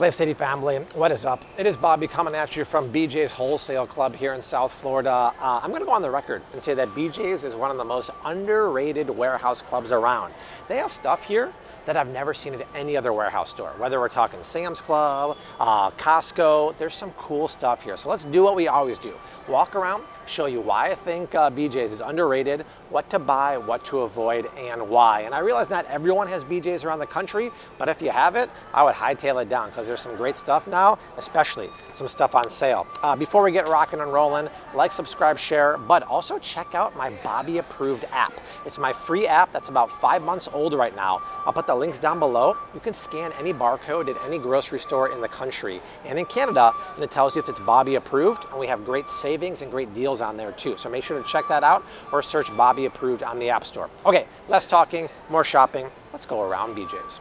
FlavCity family, what is up? It is Bobby coming at you from BJ's Wholesale Club here in South Florida. I'm gonna go on the record and say that BJ's is one of the most underrated warehouse clubs around. They have stuff here that I've never seen at any other warehouse store, whether we're talking Sam's Club, Costco. There's some cool stuff here. So let's do what we always do. Walk around, show you why I think BJ's is underrated, what to buy, what to avoid, and why. And I realize not everyone has BJ's around the country, but if you have it, I would hightail it down because there's some great stuff now, especially some stuff on sale. Before we get rocking and rolling, like, subscribe, share, but also check out my Bobby Approved app. It's my free app that's about 5 months old right now. I'll put the links down below. You can scan any barcode at any grocery store in the country and in Canada, and it tells you if it's Bobby Approved, and we have great savings and great deals on there too. So make sure to check that out or search Bobby Approved on the App Store. Okay, less talking, more shopping. Let's go around BJ's.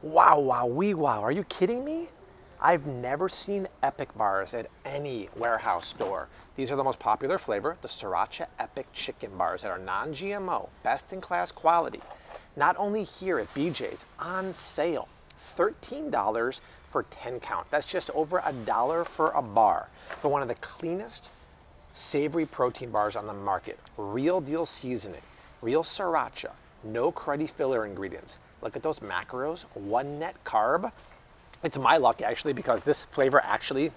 Wow, wow, wee wow, are you kidding me? I've never seen Epic bars at any warehouse store. These are the most popular flavor, the Sriracha Epic chicken bars that are non-GMO, best in class quality. Not only here at BJ's, on sale, $13 for 10 count. That's just over $1 for a bar for one of the cleanest savory protein bars on the market. Real deal seasoning, real Sriracha, no cruddy filler ingredients. Look at those macros, one net carb. It's my luck actually, because this flavor actually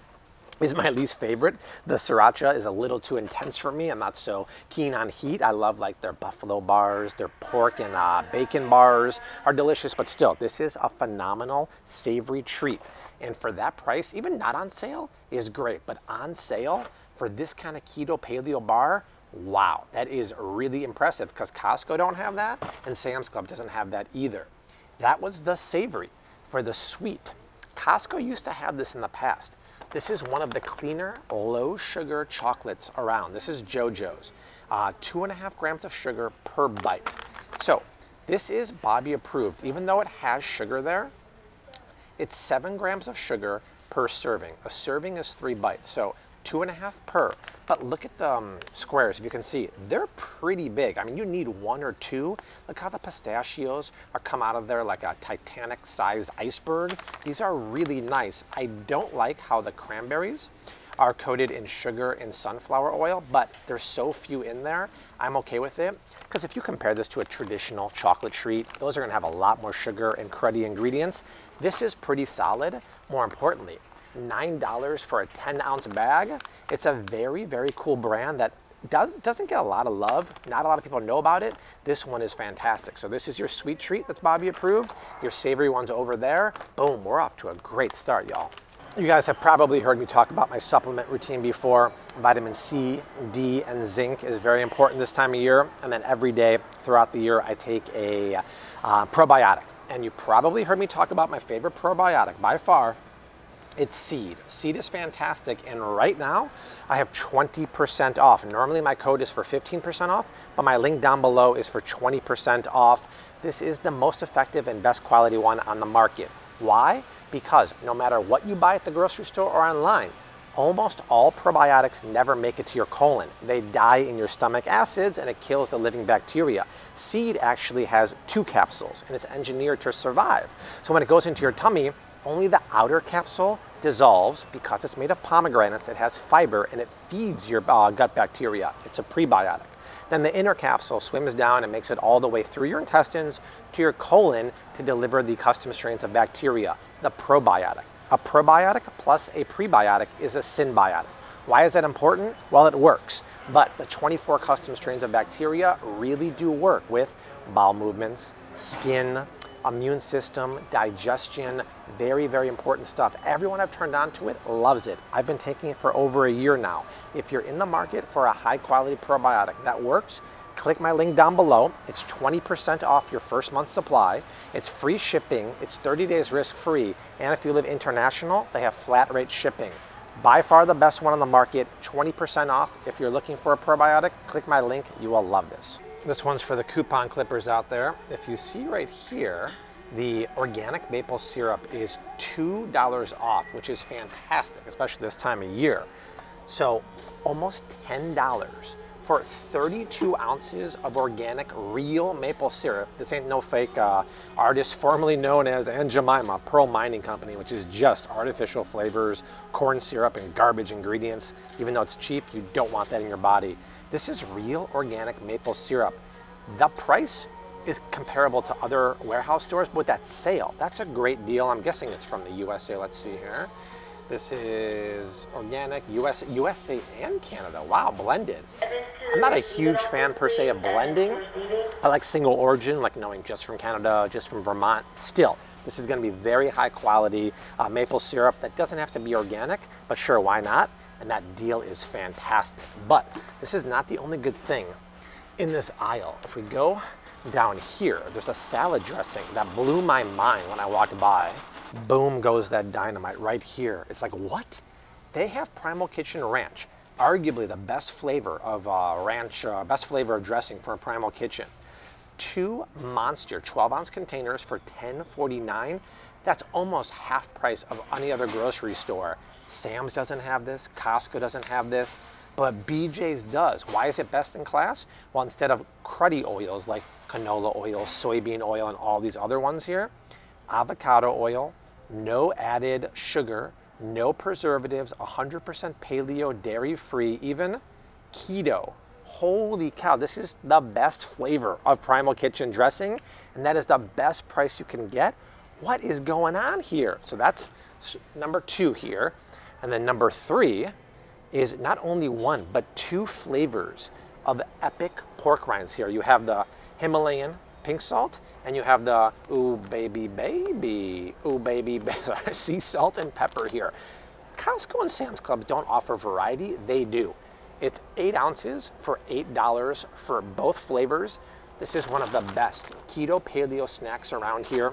is my least favorite. The Sriracha is a little too intense for me. I'm not so keen on heat. I love like their buffalo bars, their pork and bacon bars are delicious, but still, this is a phenomenal savory treat. And for that price, even not on sale is great, but on sale for this kind of keto paleo bar, wow, that is really impressive because Costco don't have that and Sam's Club doesn't have that either. That was the savory. For the sweet, Costco used to have this in the past. This is one of the cleaner, low sugar chocolates around. This is JoJo's, 2.5 grams of sugar per bite. So this is Bobby Approved. Even though it has sugar there, it's 7 grams of sugar per serving. A serving is 3 bites, so 2.5 per. But look at the squares, if you can see, they're pretty big. I mean, you need 1 or 2. Look how the pistachios are come out of there like a Titanic-sized iceberg. These are really nice. I don't like how the cranberries are coated in sugar and sunflower oil, but there's so few in there, I'm okay with it. Because if you compare this to a traditional chocolate treat, those are gonna have a lot more sugar and cruddy ingredients. This is pretty solid. More importantly, $9 for a 10-ounce bag. It's a very, very cool brand that doesn't get a lot of love. Not a lot of people know about it. This one is fantastic. So this is your sweet treat that's Bobby Approved. Your savory one's over there. Boom, we're off to a great start, y'all. You guys have probably heard me talk about my supplement routine before. Vitamin C, D, and zinc is very important this time of year. And then every day throughout the year, I take a probiotic. And you probably heard me talk about my favorite probiotic by far. It's Seed. Seed is fantastic, and right now I have 20% off. Normally my code is for 15% off, but my link down below is for 20% off. This is the most effective and best quality one on the market. Why? Because no matter what you buy at the grocery store or online, almost all probiotics never make it to your colon. They die in your stomach acids and it kills the living bacteria. Seed actually has 2 capsules and it's engineered to survive. So when it goes into your tummy, only the outer capsule dissolves because it's made of pomegranates, it has fiber, and it feeds your gut bacteria. It's a prebiotic. Then the inner capsule swims down and makes it all the way through your intestines to your colon to deliver the custom strains of bacteria, the probiotic. A probiotic plus a prebiotic is a symbiotic. Why is that important? Well, it works. But the 24 custom strains of bacteria really do work with bowel movements, skin, immune system, digestion, very, very important stuff. Everyone I've turned on to it loves it. I've been taking it for over a year now. If you're in the market for a high quality probiotic that works, click my link down below. It's 20% off your first month's supply. It's free shipping. It's 30 days risk free. And if you live international, they have flat rate shipping. By far the best one on the market, 20% off. If you're looking for a probiotic, click my link. You will love this. This one's for the coupon clippers out there. If you see right here, the organic maple syrup is $2 off, which is fantastic, especially this time of year. So almost $10 for 32 ounces of organic real maple syrup. This ain't no fake artist formerly known as Aunt Jemima Pearl Mining Company, which is just artificial flavors, corn syrup, and garbage ingredients. Even though it's cheap, you don't want that in your body. This is real organic maple syrup. The price is comparable to other warehouse stores, but with that sale, that's a great deal. I'm guessing it's from the USA. Let's see here. This is organic USA and Canada. Wow, blended. I'm not a huge fan per se of blending. I like single origin, like knowing just from Canada, just from Vermont. Still, this is going to be very high quality maple syrup that doesn't have to be organic, but sure, why not? And that deal is fantastic. But this is not the only good thing in this aisle. If we go down here, there's a salad dressing that blew my mind when I walked by. Boom goes that dynamite right here. It's like, what? They have Primal Kitchen Ranch, arguably the best flavor of ranch, best flavor of dressing for a Primal Kitchen. Two monster 12-ounce containers for $10.49. That's almost half price of any other grocery store. Sam's doesn't have this, Costco doesn't have this, but BJ's does. Why is it best in class? Well, instead of cruddy oils like canola oil, soybean oil, and all these other ones here, avocado oil, no added sugar, no preservatives, 100% paleo, dairy-free, even keto. Holy cow, this is the best flavor of Primal Kitchen dressing, and that is the best price you can get. What is going on here? So that's number two here. And then number three is not only one, but two flavors of Epic pork rinds here. You have the Himalayan pink salt, and you have the ooh baby, sea salt and pepper here. Costco and Sam's Club don't offer variety, they do. It's 8 ounces for $8 for both flavors. This is one of the best keto paleo snacks around here.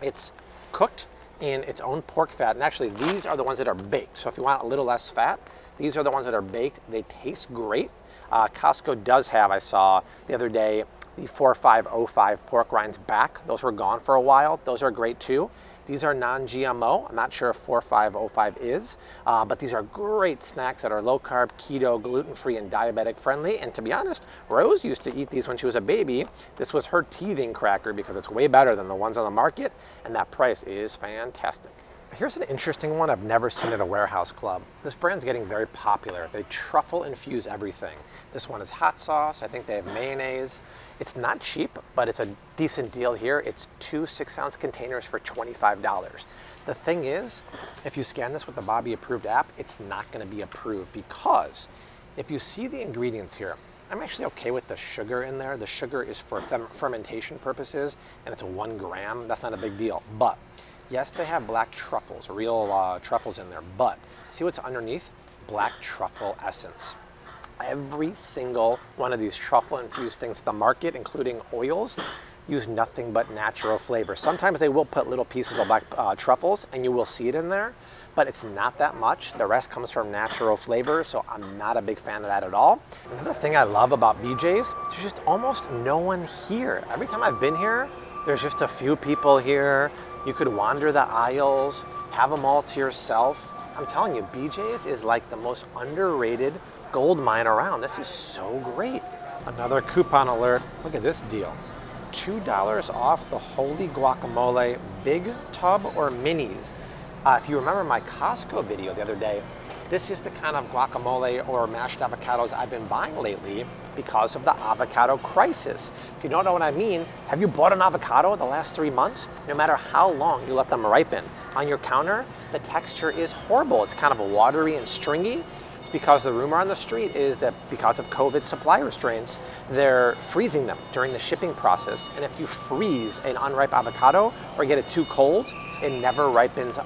It's cooked in its own pork fat, and actually these are the ones that are baked. So if you want a little less fat, these are the ones that are baked. They taste great. Costco does have, I saw the other day, the 4505 pork rinds back. Those were gone for a while. Those are great too. These are non-GMO. I'm not sure if 4505 is, but these are great snacks that are low-carb, keto, gluten-free, and diabetic-friendly. And to be honest, Rose used to eat these when she was a baby. This was her teething cracker because it's way better than the ones on the market, and that price is fantastic. Here's an interesting one I've never seen at a warehouse club. This brand's getting very popular. They truffle infuse everything. This one is hot sauce. I think they have mayonnaise. It's not cheap, but it's a decent deal here. It's two 6-ounce containers for $25. The thing is, if you scan this with the Bobby Approved app, it's not going to be approved, because if you see the ingredients here, I'm actually okay with the sugar in there. The sugar is for fermentation purposes, and it's 1 gram. That's not a big deal. But yes, they have black truffles, real truffles in there, but see what's underneath? Black truffle essence. Every single one of these truffle-infused things at the market, including oils, use nothing but natural flavor. Sometimes they will put little pieces of black truffles, and you will see it in there, but it's not that much. The rest comes from natural flavor, so I'm not a big fan of that at all. Another thing I love about BJ's, there's just almost no one here. Every time I've been here, there's just a few people here. You could wander the aisles, have them all to yourself. I'm telling you, BJ's is like the most underrated gold mine around. This is so great. Another coupon alert. Look at this deal. $2 off the Holy Guacamole Big Tub or Minis. If you remember my Costco video the other day, this is the kind of guacamole or mashed avocados I've been buying lately because of the avocado crisis. If you don't know what I mean, have you bought an avocado in the last 3 months? No matter how long you let them ripen on your counter, the texture is horrible. It's kind of watery and stringy. It's because the rumor on the street is that because of COVID supply restraints, they're freezing them during the shipping process. And if you freeze an unripe avocado or get it too cold, it never ripens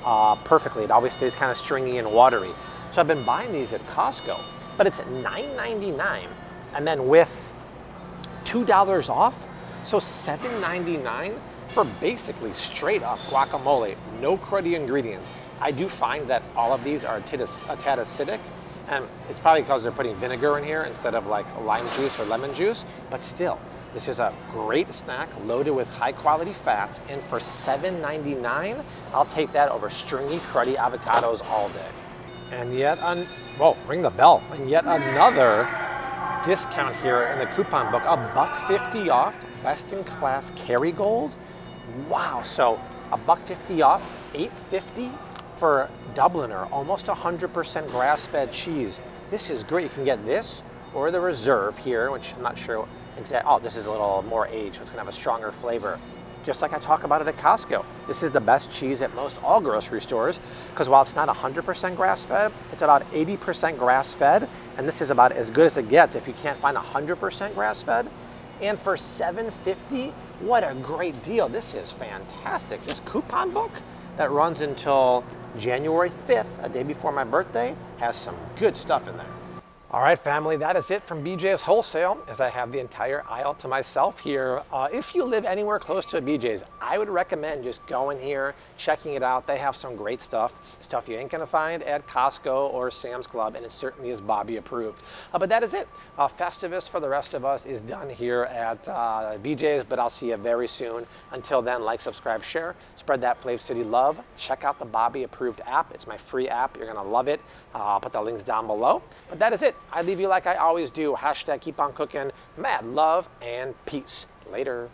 perfectly. It always stays kind of stringy and watery. So I've been buying these at Costco, but it's $9.99, and then with $2 off, so $7.99 for basically straight up guacamole, no cruddy ingredients. I do find that all of these are a tad acidic, and it's probably because they're putting vinegar in here instead of like lime juice or lemon juice, but still, this is a great snack loaded with high quality fats, and for $7.99, I'll take that over stringy, cruddy avocados all day. And yet, whoa, ring the bell. And yet another discount here in the coupon book, $1.50 off best in class Kerrygold. Wow, so $1.50 off, $8.50 for Dubliner, almost 100% grass-fed cheese. This is great. You can get this or the reserve here, which I'm not sure exactly. Oh, this is a little more aged, so it's gonna have a stronger flavor. Just like I talk about it at Costco. This is the best cheese at most all grocery stores, because while it's not 100% grass-fed, it's about 80% grass-fed, and this is about as good as it gets if you can't find 100% grass-fed. And for $7.50, what a great deal. This is fantastic. This coupon book that runs until January 5th, a day before my birthday, has some good stuff in there. All right, family, that is it from BJ's Wholesale, as I have the entire aisle to myself here. If you live anywhere close to a BJ's, I would recommend just going here, checking it out. They have some great stuff, stuff you ain't gonna find at Costco or Sam's Club, and it certainly is Bobby approved. But that is it. Festivus for the rest of us is done here at BJ's, but I'll see you very soon. Until then, like, subscribe, share, spread that FlavCity love. Check out the Bobby Approved app. It's my free app. You're gonna love it. I'll put the links down below. But that is it. I leave you like I always do. #KeepOnCooking. Mad love and peace. Later.